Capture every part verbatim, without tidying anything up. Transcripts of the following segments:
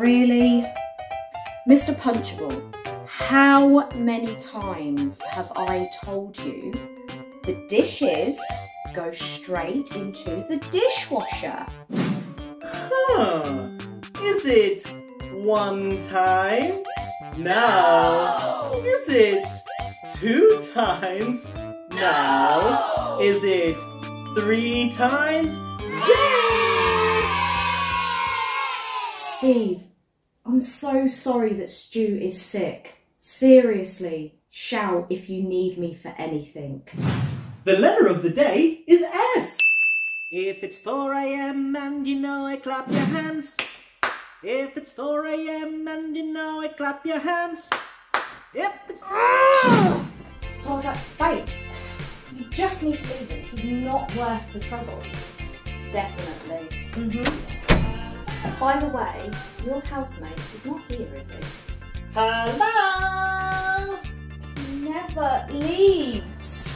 Really? Mister Punchable, how many times have I told you the dishes go straight into the dishwasher? Huh. Is it one time? No. No. Is it two times? No. No. Is it three times? Yes! Steve, I'm so sorry that Stu is sick. Seriously, shout if you need me for anything. The letter of the day is S. If it's four A M and you know it, clap your hands. If it's four A M and you know it, clap your hands. If it's... Ah! So I was like, wait, you just need to leave him. He's not worth the trouble. Definitely. Mm-hmm. By the way, your housemate is not here, is he? Hello! He never leaves.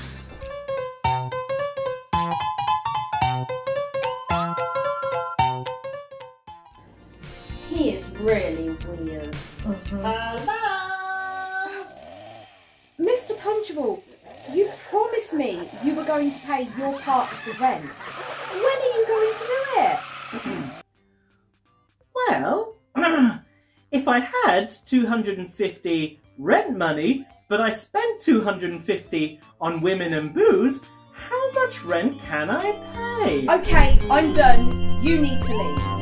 He is really weird. Mm-hmm. Hello! Mister Punchable, you promised me you were going to pay your part of the rent. When are you going to do it? Well, if I had two hundred and fifty rent money, but I spent two hundred and fifty on women and booze, how much rent can I pay? Okay, I'm done. You need to leave.